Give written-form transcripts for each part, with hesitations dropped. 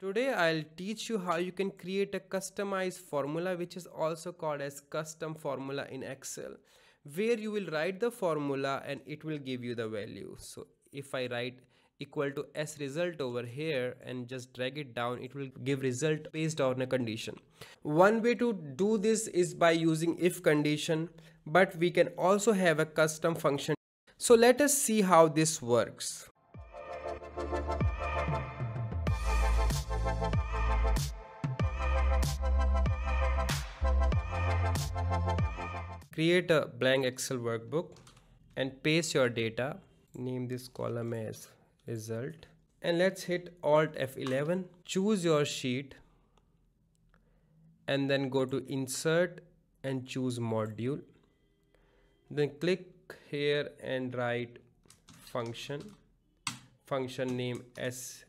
Today I'll teach you how you can create a customized formula, which is also called as custom formula in Excel, where you will write the formula and it will give you the value. So if I write equal to S result over here and just drag it down, it will give result based on a condition. One way to do this is by using if condition, but we can also have a custom function. So let us see how this works. Create a blank Excel workbook and paste your data. Name this column as result and let's hit Alt F11. Choose your sheet and then go to insert and choose module. Then click here and write function name as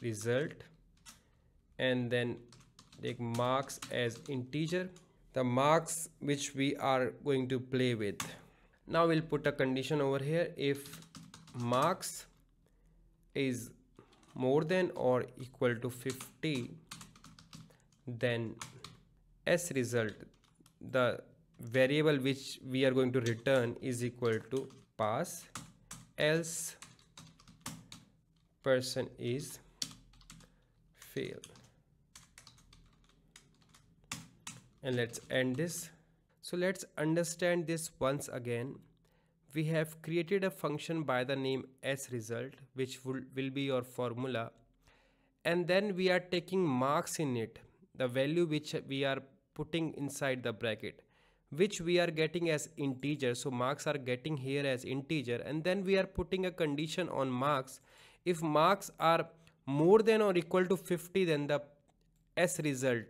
result and then take marks as integer, the marks which we are going to play with. Now we'll put a condition over here. If marks is more than or equal to 50, then as result, the variable which we are going to return is equal to pass, else person is fail. And let's end this. So let's understand this once again. We have created a function by the name sResult, which will be your formula, and then we are taking marks in it, the value which we are putting inside the bracket, which we are getting as integer. So marks are getting here as integer, and then we are putting a condition on marks. If marks are more than or equal to 50, then the S result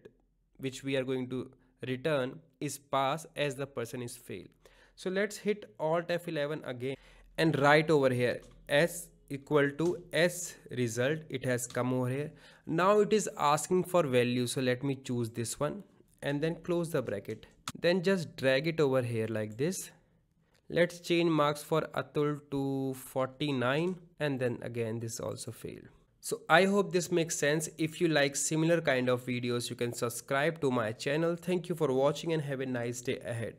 which we are going to return is pass, as the person is fail. So let's hit Alt F11 again and write over here S equal to S result. It has come over here. Now it is asking for value. So let me choose this one and then close the bracket. Then just drag it over here like this. Let's change marks for Atul to 49 and then again this also failed. So I hope this makes sense. If you like similar kind of videos, you can subscribe to my channel. Thank you for watching and have a nice day ahead.